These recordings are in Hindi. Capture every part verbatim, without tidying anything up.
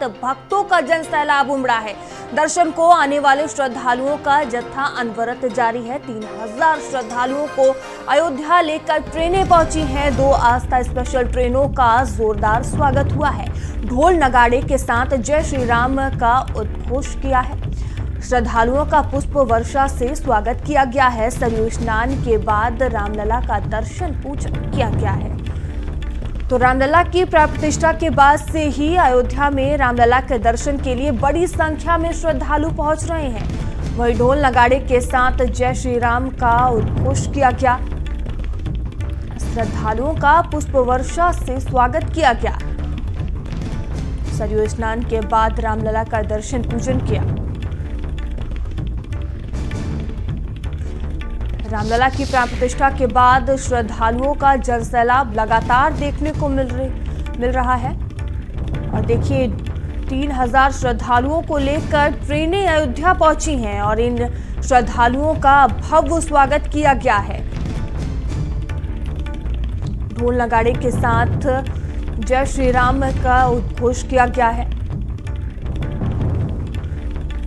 साथ भक्तों का जन सैलाब उमड़ा है। दर्शन को आने वाले श्रद्धालुओं का जत्था अनवरत जारी है। तीन हजार श्रद्धालुओं को अयोध्या लेकर ट्रेनें पहुंची हैं। दो आस्था स्पेशल ट्रेनों का जोरदार स्वागत हुआ है। ढोल नगाड़े के साथ जय श्री राम का उद्घोष किया है। श्रद्धालुओं का पुष्प वर्षा से स्वागत किया गया है। सरयू स्नान के बाद रामलला का दर्शन पूजन किया गया है। तो रामलला की प्राण प्रतिष्ठा के बाद से ही अयोध्या में रामलला के दर्शन के लिए बड़ी संख्या में श्रद्धालु पहुंच रहे हैं। वही ढोल नगाड़े के साथ जय श्री राम का उद्घोष किया गया। श्रद्धालुओं का पुष्प वर्षा से स्वागत किया गया। सरयू स्नान के बाद रामलला का दर्शन पूजन किया। रामलला की प्राण प्रतिष्ठा के बाद श्रद्धालुओं का जल सैलाब लगातार देखने को मिल रही मिल रहा है। और देखिए, तीन हजार श्रद्धालुओं को लेकर ट्रेनें अयोध्या पहुंची हैं और इन श्रद्धालुओं का भव्य स्वागत किया गया है। ढोल नगाड़े के साथ जय श्री राम का उद्घोष किया गया है।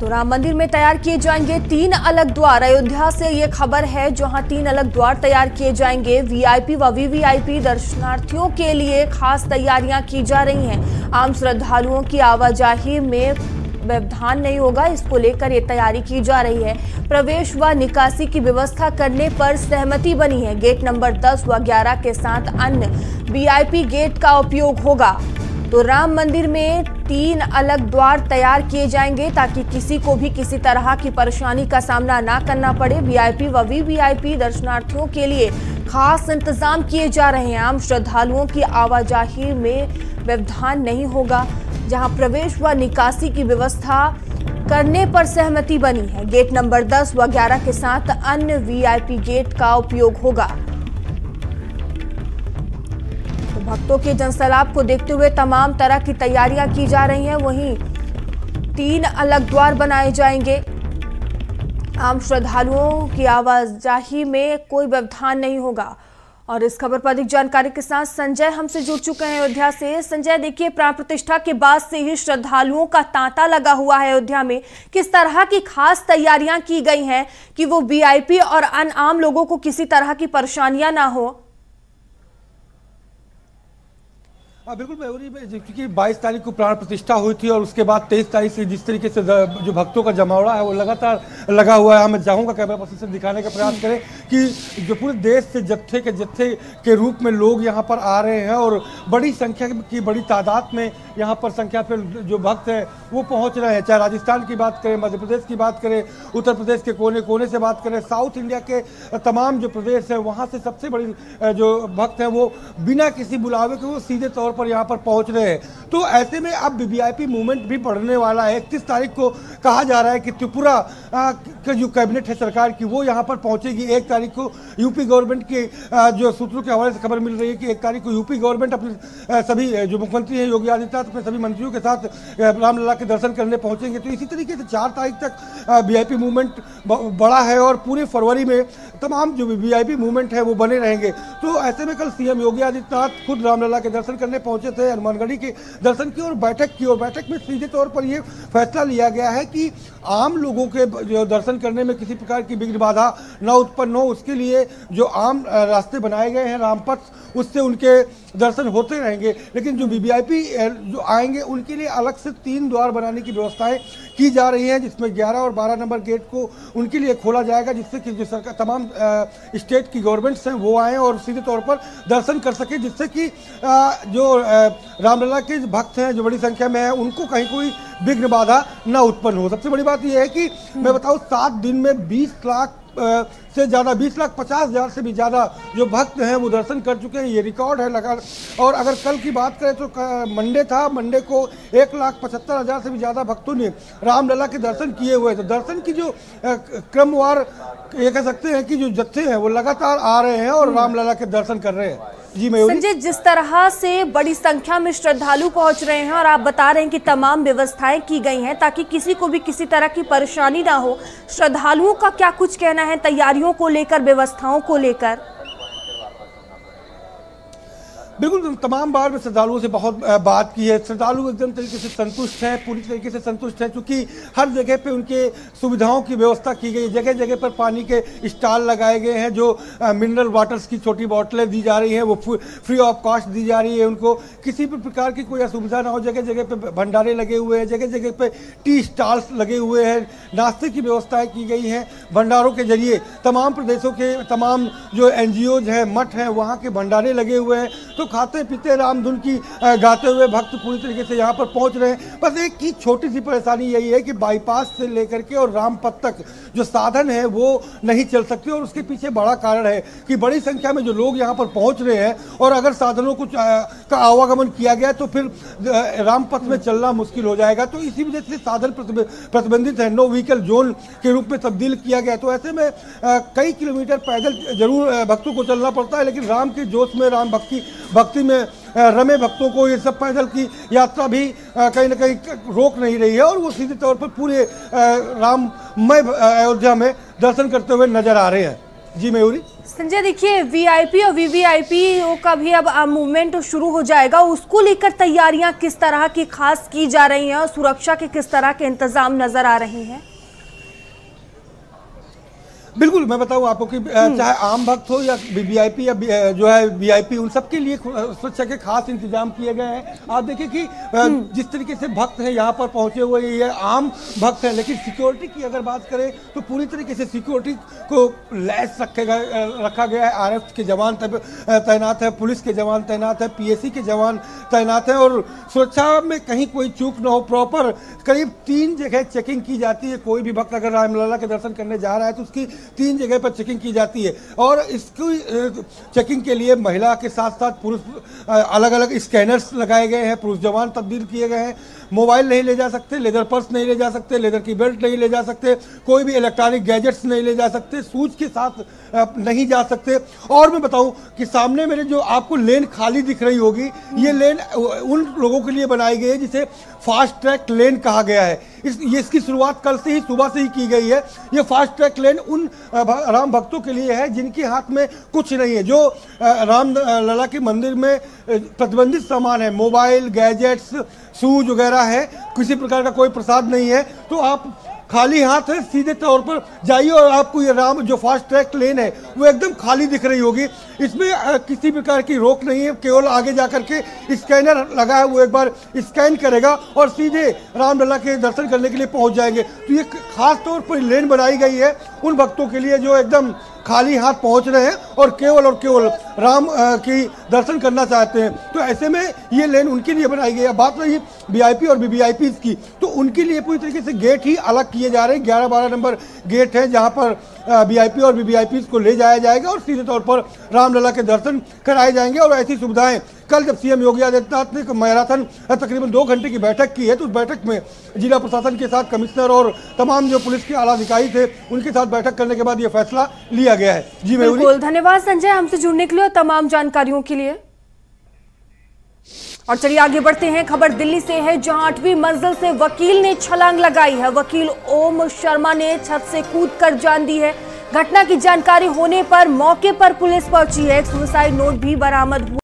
तो राम मंदिर में तैयार किए जाएंगे तीन अलग द्वार। अयोध्या से ये खबर है, जहां तीन अलग द्वार तैयार किए जाएंगे। वीआईपी व वीवीआईपी दर्शनार्थियों के लिए खास तैयारियां की जा रही हैं। आम श्रद्धालुओं की आवाजाही में व्यवधान नहीं होगा, इसको लेकर ये तैयारी की जा रही है। प्रवेश व निकासी की व्यवस्था करने पर सहमति बनी है। गेट नंबर दस व ग्यारह के साथ अन्य वीआईपी गेट का उपयोग होगा। तो राम मंदिर में तीन अलग द्वार तैयार किए जाएंगे ताकि किसी को भी किसी तरह की परेशानी का सामना ना करना पड़े। वीआईपी व वीवीआईपी दर्शनार्थियों के लिए खास इंतजाम किए जा रहे हैं। आम श्रद्धालुओं की आवाजाही में व्यवधान नहीं होगा, जहां प्रवेश व निकासी की व्यवस्था करने पर सहमति बनी है। गेट नंबर दस व ग्यारह के साथ अन्य वीआईपी गेट का उपयोग होगा। भक्तों के जनसैलाब को देखते हुए तमाम तरह की तैयारियां की जा रही हैं। वहीं तीन अलग द्वार बनाए जाएंगे। आम श्रद्धालुओं की आवाजाही में कोई व्यवधान नहीं होगा। और इस खबर पर अधिक जानकारी के साथ संजय हमसे जुड़ चुके हैं अयोध्या से। संजय, देखिए, प्राण प्रतिष्ठा के बाद से ही श्रद्धालुओं का तांता लगा हुआ है अयोध्या में। किस तरह की खास तैयारियां की गई हैं कि वो वीआईपी और अन्य आम लोगों को किसी तरह की परेशानियां ना हो? बिल्कुल मयूरी, क्योंकि बाईस तारीख को प्राण प्रतिष्ठा हुई थी और उसके बाद तेईस तारीख से जिस तरीके से जो भक्तों का जमावड़ा है वो लगातार लगा हुआ है। मैं चाहूँगा कैमरा पर्सन से दिखाने का प्रयास करें कि जो पूरे देश से जत्थे के जत्थे के रूप में लोग यहाँ पर आ रहे हैं और बड़ी संख्या की बड़ी तादाद में यहाँ पर संख्या पर जो भक्त हैं वो पहुँच रहे हैं। चाहे राजस्थान की बात करें, मध्य प्रदेश की बात करें, उत्तर प्रदेश के कोने कोने से बात करें, साउथ इंडिया के तमाम जो प्रदेश हैं वहाँ से सबसे बड़ी जो भक्त हैं वो बिना किसी बुलावे के वो सीधे तौर पर पर यहाँ पर पहुंच रहे हैं। तो ऐसे में अब वीआईपी मूवमेंट भी बढ़ने वाला है। इकतीस तारीख को कहा जा रहा है कि त्रिपुरा का जो कैबिनेट है सरकार की वो यहाँ पर पहुंचेगी। एक तारीख को यूपी गवर्नमेंट के जो सूत्रों के हवाले से खबर मिल रही है कि एक तारीख को यूपी गवर्नमेंट अपने सभी जो मुख्यमंत्री हैं योगी आदित्यनाथ अपने सभी मंत्रियों के साथ रामलला के दर्शन करने पहुंचेंगे। तो इसी तरीके से चार तारीख तक वीआईपी मूवमेंट बढ़ा है और पूरे फरवरी में तमाम जो वीआईपी मूवमेंट है वो बने रहेंगे। तो ऐसे में कल सीएम योगी आदित्यनाथ खुद रामलला के दर्शन करने पहुंचे थे, हनुमानगढ़ी के दर्शन की और बैठक की और बैठक में सीधे तौर पर यह फैसला लिया गया है कि आम लोगों के जो दर्शन करने में किसी प्रकार की विघ्न बाधा न उत्पन्न हो, उसके लिए जो आम रास्ते बनाए गए हैं रामपथ उससे उनके दर्शन होते रहेंगे। लेकिन जो वीवीआईपी जो आएंगे उनके लिए अलग से तीन द्वार बनाने की व्यवस्थाएं की जा रही हैं, जिसमें ग्यारह और बारह नंबर गेट को उनके लिए खोला जाएगा, जिससे कि जो सरकार तमाम स्टेट की गवर्नमेंट्स हैं वो आएँ और सीधे तौर पर दर्शन कर सकें, जिससे कि जो रामलला के भक्त हैं जो बड़ी संख्या में हैं उनको कहीं कोई विघ्न बाधा न उत्पन्न हो। सबसे बड़ी बात यह है कि मैं बताऊँ सात दिन में बीस लाख से ज़्यादा बीस लाख पचास हज़ार से भी ज़्यादा जो भक्त हैं वो दर्शन कर चुके हैं, ये रिकॉर्ड है लगा। और अगर कल की बात करें तो मंडे था, मंडे को एक लाख पचहत्तर हज़ार से भी ज़्यादा भक्तों ने रामलला के दर्शन किए हुए। तो दर्शन की जो क्रमवार ये कह सकते हैं कि जो जत्थे हैं वो लगातार आ रहे हैं और रामलला के दर्शन कर रहे हैं। जी संजय, जिस तरह से बड़ी संख्या में श्रद्धालु पहुंच रहे हैं और आप बता रहे हैं कि तमाम व्यवस्थाएं की गई हैं ताकि किसी को भी किसी तरह की परेशानी ना हो, श्रद्धालुओं का क्या कुछ कहना है तैयारियों को लेकर, व्यवस्थाओं को लेकर? बिल्कुल तमाम बार मैं श्रद्धालुओं से बहुत बात की है, श्रद्धालु एकदम तरीके से संतुष्ट हैं, पूरी तरीके से संतुष्ट हैं, क्योंकि हर जगह पे उनके सुविधाओं की व्यवस्था की गई है। जगह जगह पर पानी के स्टॉल लगाए गए हैं, जो मिनरल वाटर्स की छोटी बोतलें दी जा रही हैं वो फ्री ऑफ कॉस्ट दी जा रही है, उनको किसी भी प्रकार की कोई असुविधा ना हो। जगह जगह पर भंडारे लगे हुए हैं, जगह जगह पर टी स्टॉल्स लगे हुए हैं, नाश्ते की व्यवस्थाएँ की गई हैं। भंडारों के जरिए तमाम प्रदेशों के तमाम जो एन जी ओज हैं, मठ हैं, वहाँ के भंडारे लगे हुए हैं, तो खाते पीते रामधुन की गाते हुए भक्त पूरी तरीके से यहाँ पर पहुँच रहे हैं। बस एक ही छोटी सी परेशानी यही है कि बाईपास से लेकर के और रामपथ तक जो साधन है वो नहीं चल सकते, और उसके पीछे बड़ा कारण है कि बड़ी संख्या में जो लोग यहाँ पर पहुँच रहे हैं, और अगर साधनों को का आवागमन किया गया तो फिर रामपथ में चलना मुश्किल हो जाएगा। तो इसी वजह से साधन प्रतिबंधित है, नो व्हीकल जोन के रूप में तब्दील किया गया। तो ऐसे में कई किलोमीटर पैदल जरूर भक्तों को चलना पड़ता है, लेकिन राम के जोश में, राम भक्ति भक्ति में रमे भक्तों को ये सब पैदल की यात्रा भी कहीं ना कहीं रोक नहीं रही है, और वो सीधे तौर पर पूरे राममय अयोध्या में दर्शन करते हुए नजर आ रहे हैं। जी मयूरी। संजय देखिए, वीआईपी और वीवीआईपी का भी अब मूवमेंट शुरू हो जाएगा, उसको लेकर तैयारियां किस तरह की खास की जा रही हैं और सुरक्षा के किस तरह के इंतजाम नजर आ रहे हैं? बिल्कुल, मैं बताऊं आपको कि चाहे आम भक्त हो या वीवीआईपी या जो है वीआईपी, उन सबके लिए सुरक्षा के खास इंतजाम किए गए हैं। आप देखिए कि जिस तरीके से भक्त हैं यहाँ पर पहुँचे हुए, ये आम भक्त हैं, लेकिन सिक्योरिटी की अगर बात करें तो पूरी तरीके से सिक्योरिटी को लैस रखे गए रखा गया है। आरएफ के जवान तैनात है, पुलिस के जवान तैनात है, पीएसी के जवान तैनात हैं, और सुरक्षा में कहीं कोई चूक ना हो, प्रॉपर करीब तीन जगह चेकिंग की जाती है। कोई भी भक्त अगर रामलला के दर्शन करने जा रहा है तो उसकी तीन जगह पर चेकिंग की जाती है, और इसकी चेकिंग के लिए महिला के साथ साथ पुरुष अलग अलग स्कैनर्स लगाए गए हैं, पुरुष जवान तब्दील किए गए हैं। मोबाइल नहीं ले जा सकते, लेदर पर्स नहीं ले जा सकते, लेदर की बेल्ट नहीं ले जा सकते, कोई भी इलेक्ट्रॉनिक गैजेट्स नहीं ले जा सकते, सूच के साथ नहीं जा सकते। और मैं बताऊं कि सामने मेरे जो आपको लेन खाली दिख रही होगी, ये लेन उन लोगों के लिए बनाई गई है जिसे फास्ट ट्रैक लेन कहा गया है। इस ये इसकी शुरुआत कल से ही, सुबह से ही की गई है। ये फास्ट ट्रैक लेन उन राम भक्तों के लिए है जिनके हाथ में कुछ नहीं है, जो राम लला के मंदिर में प्रतिबंधित सामान है, मोबाइल, गैजेट्स, सूज वगैरह है, किसी प्रकार का कोई प्रसाद नहीं है, तो आप खाली हाथ है, सीधे तौर पर जाइए, और आपको ये राम जो फास्ट ट्रैक लेन है वो एकदम खाली दिख रही होगी। इसमें किसी प्रकार की रोक नहीं है, केवल आगे जा कर के स्कैनर लगा है, वो एक बार स्कैन करेगा और सीधे रामलला के दर्शन करने के लिए पहुंच जाएंगे। तो ये खास तौर पर लेन बनाई गई है उन भक्तों के लिए जो एकदम खाली हाथ पहुंच रहे हैं और केवल और केवल राम की दर्शन करना चाहते हैं, तो ऐसे में ये लेन उनके लिए बनाई गई है। बात रही वीआईपी और वीवीआईपी की, तो उनके लिए पूरी तरीके से गेट ही अलग किए जा रहे हैं। ग्यारह बारह नंबर गेट है जहां पर वीआईपी और वीवीआईपी को ले जाया जाएगा और सीधे तौर पर रामलला के दर्शन कराए जाएंगे। और ऐसी सुविधाएं कल जब सीएम योगी आदित्यनाथ ने मैराथन तकरीबन दो घंटे की बैठक की है, तो उस बैठक में जिला प्रशासन के साथ कमिश्नर और तमाम जो पुलिस के आला अधिकारी थे उनके साथ बैठक करने के बाद ये फैसला लिया गया है। जी बिल्कुल, धन्यवाद संजय हमसे जुड़ने के लिए और तमाम जानकारियों के लिए। और चलिए आगे बढ़ते हैं, खबर दिल्ली से है जहां आठवीं मंजिल से वकील ने छलांग लगाई है। वकील ओम शर्मा ने छत से कूद कर जान दी है। घटना की जानकारी होने पर मौके पर पुलिस पहुंची है, एक सुसाइड नोट भी बरामद हुआ।